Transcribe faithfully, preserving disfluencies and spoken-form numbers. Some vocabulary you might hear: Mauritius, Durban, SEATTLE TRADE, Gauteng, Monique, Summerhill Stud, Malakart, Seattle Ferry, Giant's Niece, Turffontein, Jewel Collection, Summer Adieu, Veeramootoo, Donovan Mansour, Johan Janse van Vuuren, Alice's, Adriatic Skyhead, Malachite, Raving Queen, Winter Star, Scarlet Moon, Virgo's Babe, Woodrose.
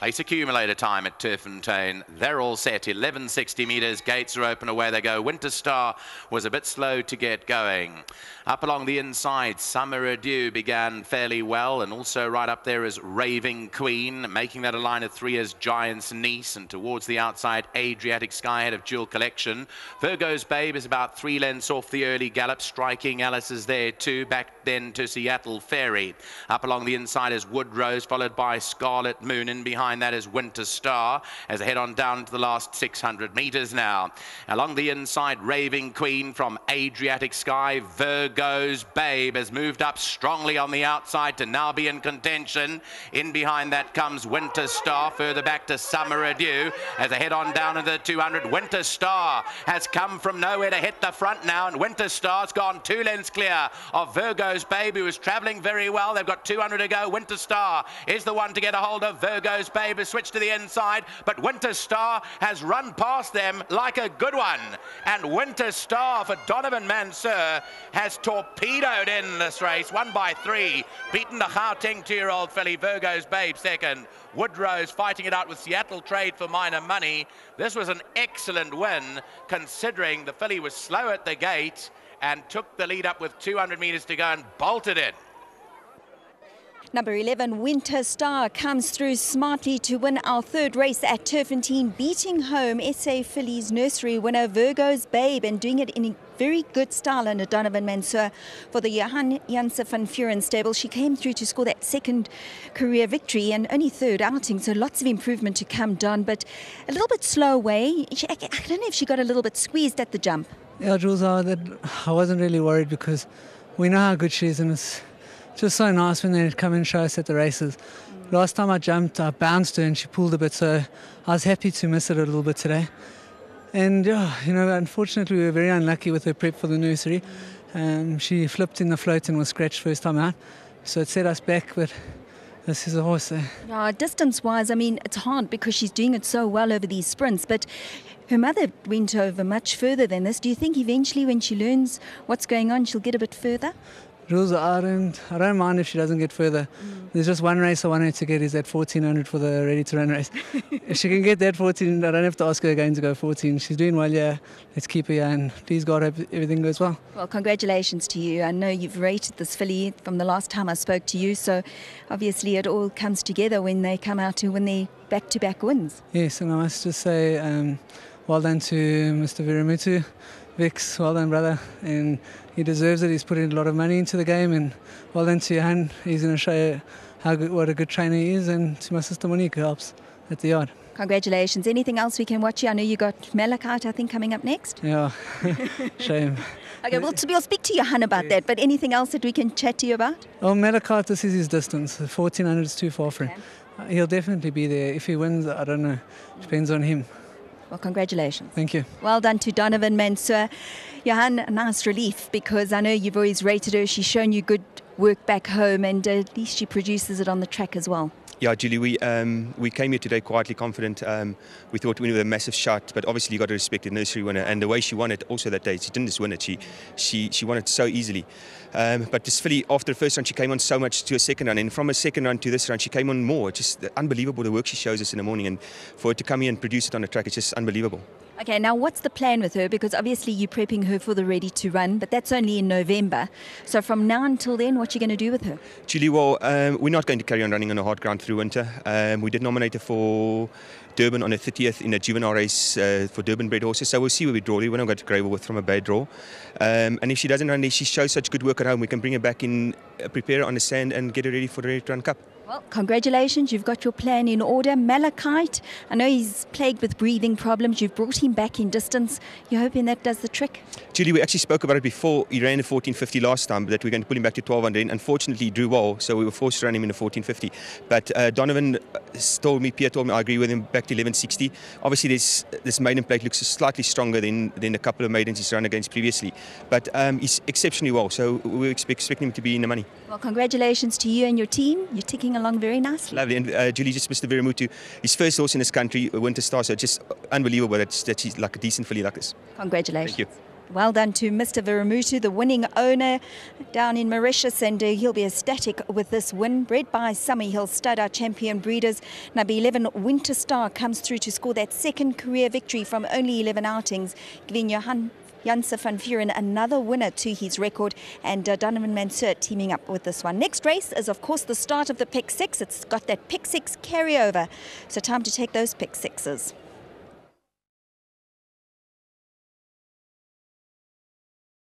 Place accumulator time at Turffontein. They're all set, eleven sixty metres. Gates are open, away they go. Winter Star was a bit slow to get going. Up along the inside, Summer Adieu began fairly well, and also right up there is Raving Queen. Making that a line of three is Giant's Niece, and towards the outside, Adriatic Skyhead of Jewel Collection. Virgo's Babe is about three lengths off the early gallop, striking Alice's there too. Back then to Seattle Ferry. Up along the inside is Woodrose, followed by Scarlet Moon, and behind that is Winter Star as they head on down to the last six hundred metres now. Along the inside, Raving Queen from Adriatic Sky. Virgo's Babe has moved up strongly on the outside to now be in contention. In behind that comes Winter Star, further back to Summer Adieu as they head on down into the two hundred. Winter Star has come from nowhere to hit the front now, and Winter Star's gone two lengths clear of Virgo's Babe, who is travelling very well. They've got two hundred to go. Winter Star is the one to get a hold of. Virgo's Babe Babe has switched to the inside, but Winter Star has run past them like a good one. And Winter Star for Donovan Mansour has torpedoed in this race, one by three, beaten the Gauteng two-year-old filly Virgo's Babe second. Woodrose fighting it out with Seattle Trade for minor money. This was an excellent win considering the filly was slow at the gate and took the lead up with two hundred metres to go and bolted it. Number eleven, Winter Star, comes through smartly to win our third race at Turffontein, beating home S A Filly's nursery winner Virgo's Babe and doing it in a very good style under Donovan Mansour. For the Johan Janse van Vuuren stable, she came through to score that second career victory and only third outing, so lots of improvement to come, Don, but a little bit slow away. She, I don't know if she got a little bit squeezed at the jump. Yeah, Jules, I wasn't really worried because we know how good she is and it's just so nice when they come and show us at the races. Last time I jumped, I bounced her and she pulled a bit, so I was happy to miss it a little bit today. And, oh, you know, unfortunately we were very unlucky with her prep for the nursery. Um, she flipped in the float and was scratched first time out, so it set us back, but this is a horse. Eh? Yeah, distance-wise, I mean, it's hard because she's doing it so well over these sprints, but her mother went over much further than this. Do you think eventually when she learns what's going on, she'll get a bit further? Rules I don't, I don't mind if she doesn't get further. Mm. There's just one race I want her to get, is that fourteen hundred for the ready-to-run race. If she can get that fourteen, I don't have to ask her again to go fourteen. She's doing well, yeah. Let's keep her here, and please God, hope everything goes well. Well, congratulations to you. I know you've rated this filly from the last time I spoke to you, so obviously it all comes together when they come out to win their back-to-back wins. Yes, and I must just say um, well done to Mister Veeramootoo. Vix, well done, brother, and he deserves it. He's put in a lot of money into the game, and well done to Johan. He's going to show you how good, what a good trainer he is, and to my sister Monique, who helps at the yard. Congratulations. Anything else we can watch you? I know you got Malakart, I think, coming up next. Yeah, shame. Okay, well, we'll speak to Johan about yeah. that, but anything else that we can chat to you about? Oh, Malakart, this is his distance. fourteen hundred is too far for him. Okay. He'll definitely be there. If he wins, I don't know. Depends on him. Well, congratulations. Thank you. Well done to Donovan Mansour. Johan, nice relief, because I know you've always rated her. She's shown you good work back home, and uh, at least she produces it on the track as well. Yeah, Julie, we um, we came here today quietly confident. Um, we thought we knew a massive shot, but obviously you got to respect the nursery winner, and the way she won it also that day. She didn't just win it; she she she won it so easily. Um, but this filly, after the first run, she came on so much to a second run, and from a second run to this run, she came on more. It's just unbelievable the work she shows us in the morning, and for her to come here and produce it on the track, it's just unbelievable. Okay, now what's the plan with her? Because obviously you're prepping her for the ready to run, but that's only in November. So from now until then, what are you going to do with her? Julie, well, um, we're not going to carry on running on the hard ground through winter. Um, we did nominate her for Durban on the thirtieth in a juvenile race uh, for Durban-bred horses, so we'll see where we draw her. We're not going to grab her with from a bad draw. Um, and if she doesn't run, if she shows such good work at home, we can bring her back in, uh, prepare her on the sand and get her ready for the Ready to Run Cup. Well, congratulations, you've got your plan in order. Malachite, I know he's plagued with breathing problems. You've brought him back in distance. You're hoping that does the trick? Julie, we actually spoke about it before. He ran the fourteen fifty last time, that we're going to pull him back to twelve hundred. And unfortunately, he drew well, so we were forced to run him in the fourteen fifty. But uh, Donovan told me, Pierre told me, I agree with him, back to eleven sixty. Obviously, this, this maiden plate looks slightly stronger than, than a couple of maidens he's run against previously. But um, he's exceptionally well, so we expect, expect him to be in the money. Well, congratulations to you and your team. You're ticking along very nicely. Lovely. And uh, Julie, just Mister Veeramootoo, his first horse in this country, Winter Star, so just unbelievable that, that she's like a decent filly like this. Congratulations. Thank you. Well done to Mister Veeramootoo, the winning owner down in Mauritius, and uh, he'll be ecstatic with this win. Bred by Summerhill Stud, our champion breeders. Number eleven, Winter Star, comes through to score that second career victory from only eleven outings, giving Johan Janse van Vuuren another winner to his record, and uh, Donovan Mansour teaming up with this one. Next race is, of course, the start of the pick six. It's got that pick six carryover, so time to take those pick sixes.